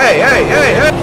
hey! Whoa, hey!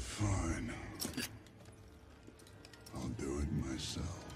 Fine. I'll do it myself.